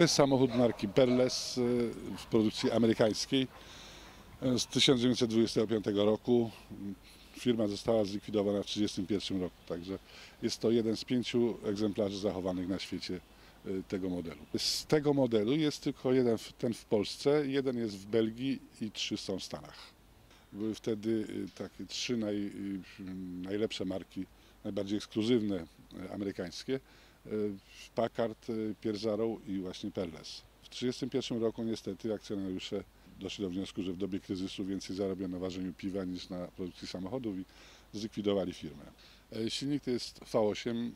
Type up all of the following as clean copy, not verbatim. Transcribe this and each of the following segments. To jest samochód marki Berles w produkcji amerykańskiej z 1925 roku. Firma została zlikwidowana w 1931 roku, także jest to jeden z 5 egzemplarzy zachowanych na świecie tego modelu. Z tego modelu jest tylko jeden, ten w Polsce, jeden jest w Belgii i 3 są w Stanach. Były wtedy takie 3 najlepsze marki, najbardziej ekskluzywne amerykańskie. Packard, Pierce Arrow i właśnie Berles. W 1931 roku niestety akcjonariusze doszli do wniosku, że w dobie kryzysu więcej zarabia na ważeniu piwa niż na produkcji samochodów i zlikwidowali firmę. Silnik to jest V8,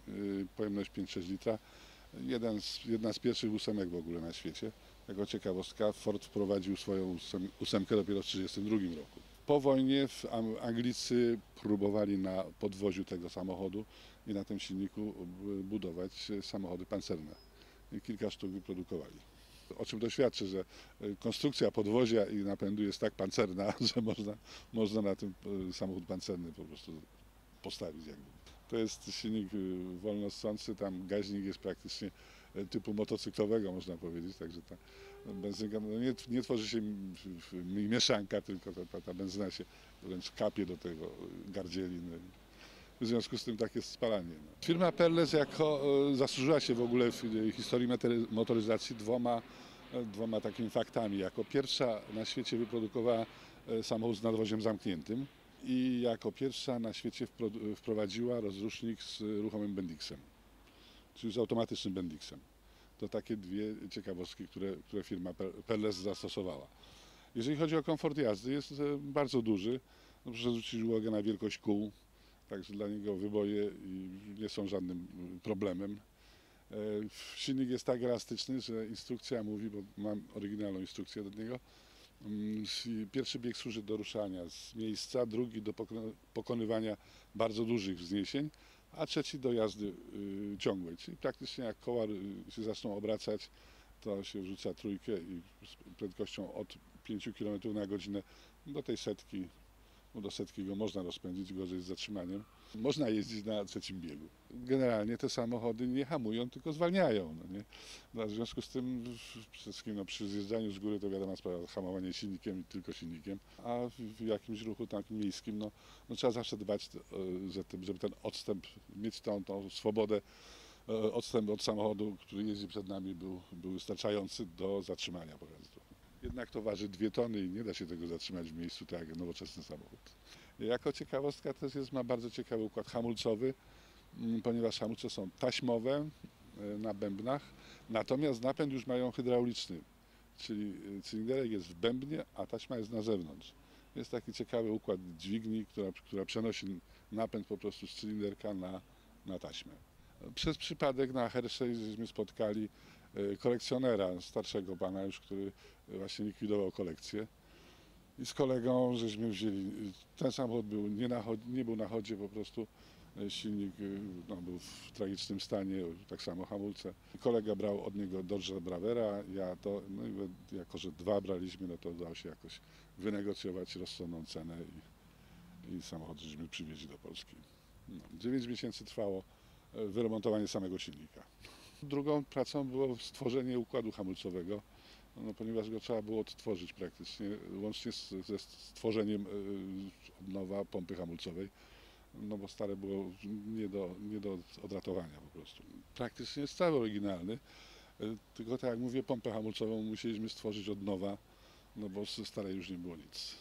pojemność 5,6 litra, jedna z pierwszych 8 w ogóle na świecie. Jako ciekawostka, Ford wprowadził swoją 8 dopiero w 1932 roku. Po wojnie Anglicy próbowali na podwoziu tego samochodu i na tym silniku budować samochody pancerne. Kilka sztuk wyprodukowali. O czym to świadczy, że konstrukcja podwozia i napędu jest tak pancerna, że można na tym samochód pancerny po prostu postawić. To jest silnik wolnossący, tam gaźnik jest praktycznie typu motocyklowego, można powiedzieć, także ta benzyna, no nie tworzy się mieszanka, tylko ta benzyna się wręcz kapie do tego gardzieli. W związku z tym tak jest spalanie. Firma Berles zasłużyła się w ogóle w historii motoryzacji dwoma takimi faktami. Jako pierwsza na świecie wyprodukowała samochód z nadwoziem zamkniętym i jako pierwsza na świecie wprowadziła rozrusznik z ruchomym bendixem, czyli z automatycznym bendixem. To takie dwie ciekawostki, które firma Berles zastosowała. Jeżeli chodzi o komfort jazdy, jest bardzo duży. No, proszę zwrócić uwagę na wielkość kół. Także dla niego wyboje nie są żadnym problemem. Silnik jest tak elastyczny, że instrukcja mówi, bo mam oryginalną instrukcję do niego. Pierwszy bieg służy do ruszania z miejsca, drugi do pokonywania bardzo dużych wzniesień, a trzeci do jazdy ciągłej. Czyli praktycznie jak koła się zaczną obracać, to się wrzuca trójkę i z prędkością od 5 km na godzinę do tej setki. Do setki go można rozpędzić, gorzej z zatrzymaniem. Można jeździć na trzecim biegu. Generalnie te samochody nie hamują, tylko zwalniają. No nie? No, w związku z tym przede wszystkim przy zjeżdżaniu z góry to wiadoma sprawa, hamowanie silnikiem i tylko silnikiem, a w jakimś ruchu takim miejskim no, trzeba zawsze dbać, żeby ten odstęp, mieć tą swobodę, odstęp od samochodu, który jeździ przed nami był wystarczający do zatrzymania pojazdu. Jednak to waży 2 tony i nie da się tego zatrzymać w miejscu, tak jak nowoczesny samochód. Jako ciekawostka też ma bardzo ciekawy układ hamulcowy, ponieważ hamulce są taśmowe na bębnach, natomiast napęd już mają hydrauliczny, czyli cylinderek jest w bębnie, a taśma jest na zewnątrz. Jest taki ciekawy układ dźwigni, która przenosi napęd po prostu z cylinderka na taśmę. Przez przypadek na Hershey's żeśmy spotkali kolekcjonera, starszego pana już, który właśnie likwidował kolekcję. I z kolegą żeśmy wzięli, ten samochód był nie był na chodzie po prostu, silnik był w tragicznym stanie, tak samo hamulce. Kolega brał od niego Dodge Bravera, i jako że 2 braliśmy, no to udało się jakoś wynegocjować rozsądną cenę i samochód żeśmy przywieźli do Polski. 9 miesięcy trwało wyremontowanie samego silnika. Drugą pracą było stworzenie układu hamulcowego, ponieważ go trzeba było odtworzyć praktycznie, łącznie ze stworzeniem od nowa pompy hamulcowej, bo stare było nie do odratowania po prostu. Praktycznie jest cały oryginalny, tylko tak jak mówię, pompę hamulcową musieliśmy stworzyć od nowa, bo ze starej już nie było nic,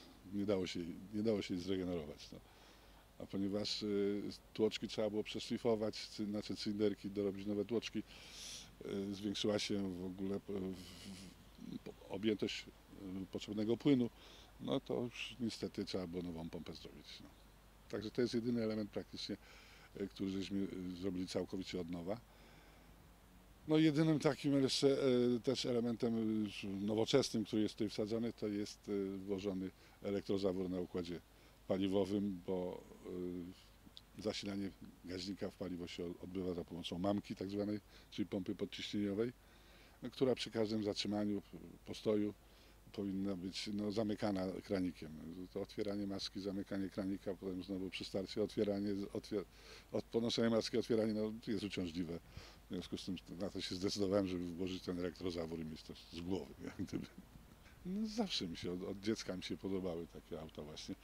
nie dało się jej zregenerować. A ponieważ tłoczki trzeba było przeszlifować, znaczy cylinderki, dorobić nowe tłoczki, zwiększyła się w ogóle objętość potrzebnego płynu, no to już niestety trzeba było nową pompę zrobić. Także to jest jedyny element praktycznie, który żeśmy zrobili całkowicie od nowa. Jedynym takim jeszcze też elementem nowoczesnym, który jest tutaj wsadzony, to jest włożony elektrozawór na układzie paliwowym, bo zasilanie gaźnika w paliwo się odbywa za pomocą mamki tak zwanej, czyli pompy podciśnieniowej, która przy każdym zatrzymaniu, postoju powinna być zamykana kranikiem. To otwieranie maski, zamykanie kranika, potem znowu przy starcie ponoszenie maski, otwieranie jest uciążliwe. W związku z tym na to się zdecydowałem, żeby włożyć ten elektrozawór i mieć to z głowy. Jak gdyby. No, zawsze mi się, od dziecka mi się podobały takie auta właśnie.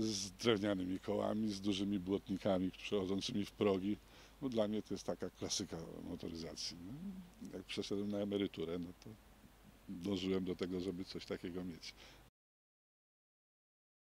Z drewnianymi kołami, z dużymi błotnikami przechodzącymi w progi. Bo dla mnie to jest taka klasyka motoryzacji. No, jak przeszedłem na emeryturę, no to dążyłem do tego, żeby coś takiego mieć.